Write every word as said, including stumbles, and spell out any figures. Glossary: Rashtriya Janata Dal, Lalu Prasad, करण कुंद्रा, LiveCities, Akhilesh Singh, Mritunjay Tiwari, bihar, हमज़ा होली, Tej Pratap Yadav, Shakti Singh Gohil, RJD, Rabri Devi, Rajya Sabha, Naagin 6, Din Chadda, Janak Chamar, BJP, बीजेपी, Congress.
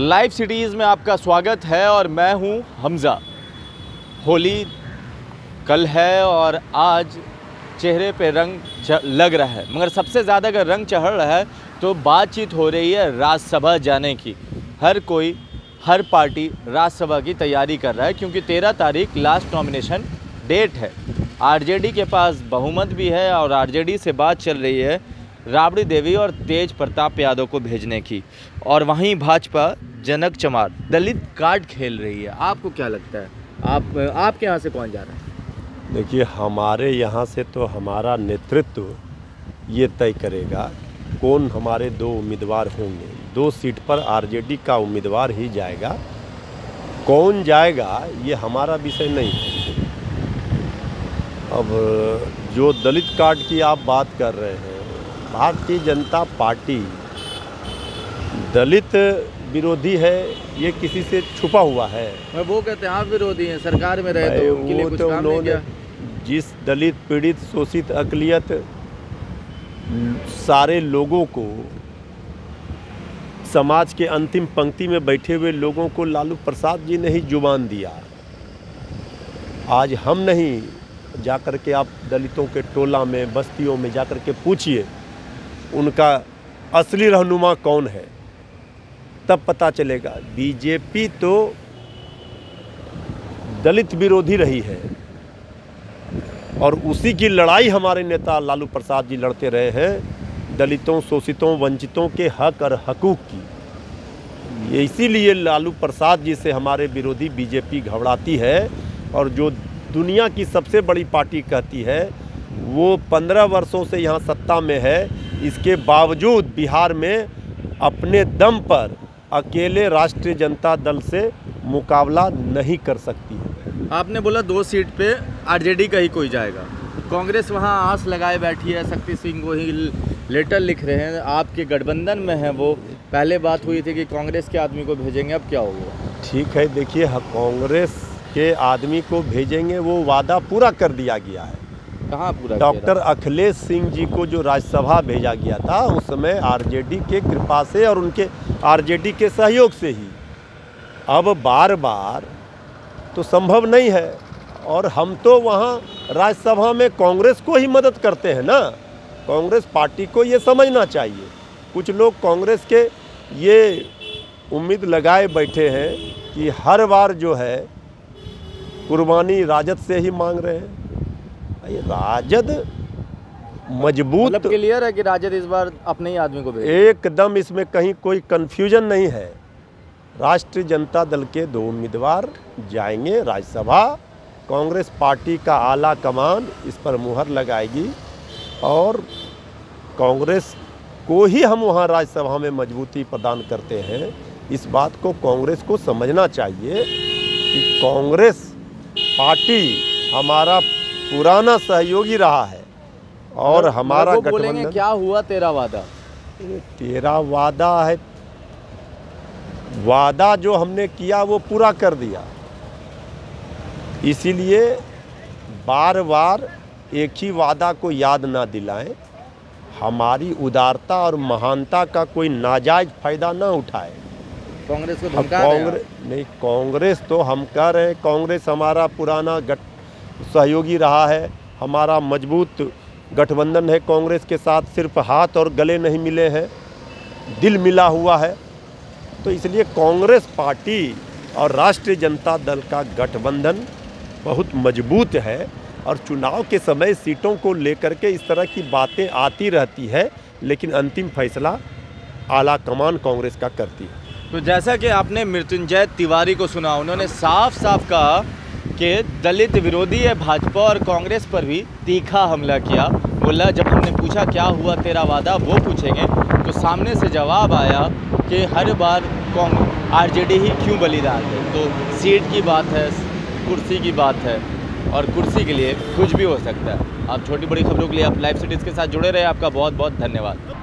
Live cities में आपका स्वागत है और मैं हूं हमज़ा होली। कल है और आज चेहरे पे रंग लग रहा है, मगर सबसे ज़्यादा अगर रंग चढ़ रहा है तो बातचीत हो रही है राज्यसभा जाने की। हर कोई, हर पार्टी राज्यसभा की तैयारी कर रहा है क्योंकि तेरह तारीख लास्ट नॉमिनेशन डेट है। आरजेडी के पास बहुमत भी है और आरजेडी से बात चल रही है राबड़ी देवी और तेज प्रताप यादव को भेजने की, और वहीं भाजपा जनक चमार दलित कार्ड खेल रही है। आपको क्या लगता है, आप आपके यहाँ से कौन जा रहा है? देखिए, हमारे यहाँ से तो हमारा नेतृत्व ये तय करेगा कौन हमारे दो उम्मीदवार होंगे। दो सीट पर आरजेडी का उम्मीदवार ही जाएगा, कौन जाएगा ये हमारा विषय नहीं है। अब जो दलित कार्ड की आप बात कर रहे हैं, भारतीय जनता पार्टी दलित विरोधी है, ये किसी से छुपा हुआ है। मैं वो कहते हैं आप विरोधी हैं, सरकार में रहे तो उनके लिए कुछ काम नहीं किया। जिस दलित, पीड़ित, शोषित, अकलियत सारे लोगों को, समाज के अंतिम पंक्ति में बैठे हुए लोगों को लालू प्रसाद जी ने ही जुबान दिया। आज हम नहीं जाकर के, आप दलितों के टोला में, बस्तियों में जाकर के पूछिए उनका असली रहनुमा कौन है, तब पता चलेगा। बीजेपी तो दलित विरोधी रही है और उसी की लड़ाई हमारे नेता लालू प्रसाद जी लड़ते रहे हैं, दलितों, शोषितों, वंचितों के हक और हकूक़ की। ये इसीलिए लालू प्रसाद जी से हमारे विरोधी बीजेपी घबराती है, और जो दुनिया की सबसे बड़ी पार्टी कहती है वो पंद्रह वर्षों से यहाँ सत्ता में है, इसके बावजूद बिहार में अपने दम पर अकेले राष्ट्रीय जनता दल से मुकाबला नहीं कर सकती है। आपने बोला दो सीट पे आरजेडी का ही कोई जाएगा, कांग्रेस वहाँ आस लगाए बैठी है। शक्ति सिंह गोहिल लेटर लिख रहे हैं, आपके गठबंधन में है वो। पहले बात हुई थी कि कांग्रेस के आदमी को भेजेंगे, अब क्या होगा? ठीक है, देखिए, कांग्रेस के आदमी को भेजेंगे, वो वादा पूरा कर दिया गया है। कहाँ पूरा? डॉक्टर अखिलेश सिंह जी को जो राज्यसभा भेजा गया था उस समय आरजेडी के कृपा से और उनके आरजेडी के सहयोग से ही। अब बार बार तो संभव नहीं है, और हम तो वहाँ राज्यसभा में कांग्रेस को ही मदद करते हैं ना। कांग्रेस पार्टी को ये समझना चाहिए। कुछ लोग कांग्रेस के ये उम्मीद लगाए बैठे हैं कि हर बार जो है कुर्बानी राजद से ही मांग रहे हैं। राजद मजबूत, मतलब क्लियर है कि राजद इस बार अपने ही आदमी को भेजे, एकदम इसमें कहीं कोई कंफ्यूजन नहीं है। राष्ट्रीय जनता दल के दो उम्मीदवार जाएंगे राज्यसभा। कांग्रेस पार्टी का आला कमान इस पर मुहर लगाएगी और कांग्रेस को ही हम वहां राज्यसभा में मजबूती प्रदान करते हैं। इस बात को कांग्रेस को समझना चाहिए कि कांग्रेस पार्टी हमारा पुराना सहयोगी रहा है और हमारा गठबंधन। क्या हुआ तेरा वादा? तेरा वादा है, वादा जो हमने किया वो पूरा कर दिया। इसीलिए बार बार एक ही वादा को याद ना दिलाएं, हमारी उदारता और महानता का कोई नाजायज फायदा ना उठाए। कांग्रेस को धमका रहे हैं? नहीं, कांग्रेस तो हम कह रहे हैं, कांग्रेस हमारा पुराना गठ सहयोगी रहा है, हमारा मजबूत गठबंधन है कांग्रेस के साथ। सिर्फ हाथ और गले नहीं मिले हैं, दिल मिला हुआ है। तो इसलिए कांग्रेस पार्टी और राष्ट्रीय जनता दल का गठबंधन बहुत मजबूत है, और चुनाव के समय सीटों को लेकर के इस तरह की बातें आती रहती है, लेकिन अंतिम फैसला आला कमान कांग्रेस का करती है। तो जैसा कि आपने मृत्युंजय तिवारी को सुना, उन्होंने साफ साफ कहा के दलित विरोधी है भाजपा, और कांग्रेस पर भी तीखा हमला किया। बोला जब हमने पूछा क्या हुआ तेरा वादा, वो पूछेंगे तो सामने से जवाब आया कि हर बार कांग्रेस आरजेडी ही क्यों बलिदान है। तो सीट की बात है, कुर्सी की बात है, और कुर्सी के लिए कुछ भी हो सकता है। आप छोटी बड़ी खबरों के लिए आप लाइव सिटीज़ के साथ जुड़े रहे। आपका बहुत बहुत धन्यवाद।